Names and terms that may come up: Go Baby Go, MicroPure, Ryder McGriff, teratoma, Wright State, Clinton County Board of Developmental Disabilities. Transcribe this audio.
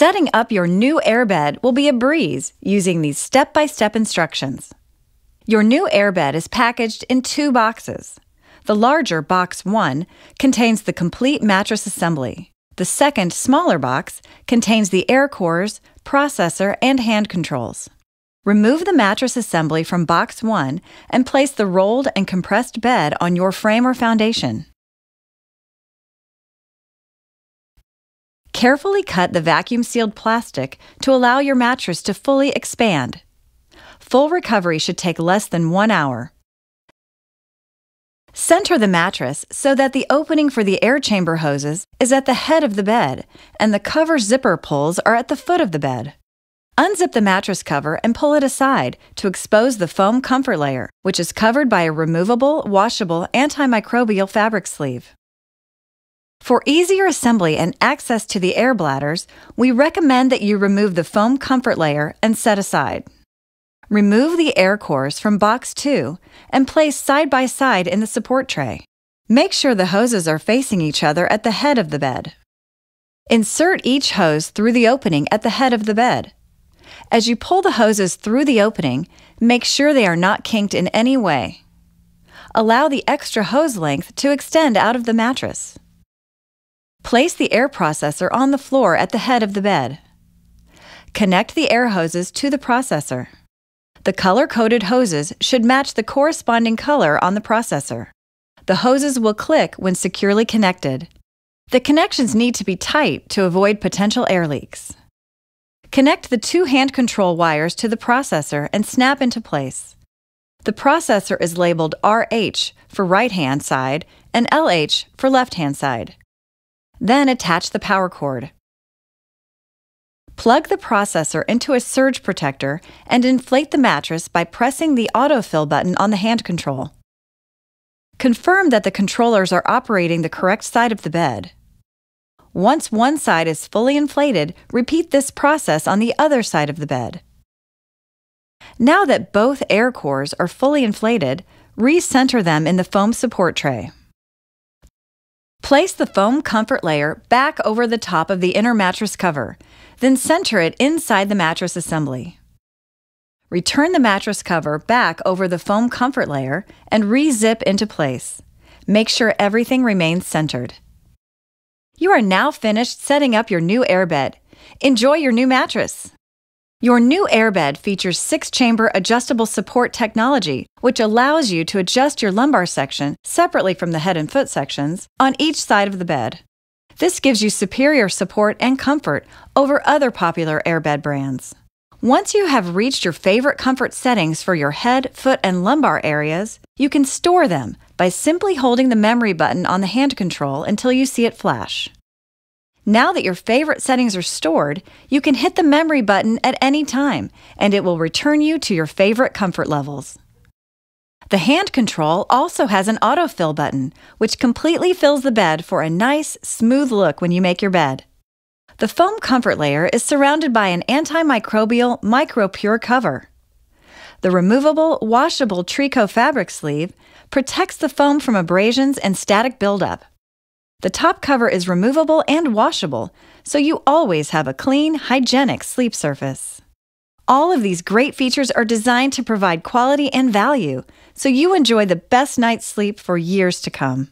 Setting up your new airbed will be a breeze using these step-by-step instructions. Your new airbed is packaged in two boxes. The larger box 1 contains the complete mattress assembly. The second, smaller box contains the air cores, processor, and hand controls. Remove the mattress assembly from box 1 and place the rolled and compressed bed on your frame or foundation. Carefully cut the vacuum-sealed plastic to allow your mattress to fully expand. Full recovery should take less than 1 hour. Center the mattress so that the opening for the air chamber hoses is at the head of the bed and the cover zipper pulls are at the foot of the bed. Unzip the mattress cover and pull it aside to expose the foam comfort layer, which is covered by a removable, washable, antimicrobial fabric sleeve. For easier assembly and access to the air bladders, we recommend that you remove the foam comfort layer and set aside. Remove the air cores from box 2 and place side by side in the support tray. Make sure the hoses are facing each other at the head of the bed. Insert each hose through the opening at the head of the bed. As you pull the hoses through the opening, make sure they are not kinked in any way. Allow the extra hose length to extend out of the mattress. Place the air processor on the floor at the head of the bed. Connect the air hoses to the processor. The color-coded hoses should match the corresponding color on the processor. The hoses will click when securely connected. The connections need to be tight to avoid potential air leaks. Connect the 2 hand control wires to the processor and snap into place. The processor is labeled RH for right-hand side and LH for left-hand side. Then attach the power cord. Plug the processor into a surge protector and inflate the mattress by pressing the autofill button on the hand control. Confirm that the controllers are operating the correct side of the bed. Once one side is fully inflated, repeat this process on the other side of the bed. Now that both air cores are fully inflated, recenter them in the foam support tray. Place the foam comfort layer back over the top of the inner mattress cover, then center it inside the mattress assembly. Return the mattress cover back over the foam comfort layer and re-zip into place. Make sure everything remains centered. You are now finished setting up your new airbed. Enjoy your new mattress! Your new airbed features 6-chamber adjustable support technology, which allows you to adjust your lumbar section separately from the head and foot sections on each side of the bed. This gives you superior support and comfort over other popular airbed brands. Once you have reached your favorite comfort settings for your head, foot, and lumbar areas, you can store them by simply holding the memory button on the hand control until you see it flash. Now that your favorite settings are stored, you can hit the memory button at any time, and it will return you to your favorite comfort levels. The hand control also has an autofill button, which completely fills the bed for a nice, smooth look when you make your bed. The foam comfort layer is surrounded by an antimicrobial MicroPure cover. The removable, washable tricot fabric sleeve protects the foam from abrasions and static buildup. The top cover is removable and washable, so you always have a clean, hygienic sleep surface. All of these great features are designed to provide quality and value, so you enjoy the best night's sleep for years to come.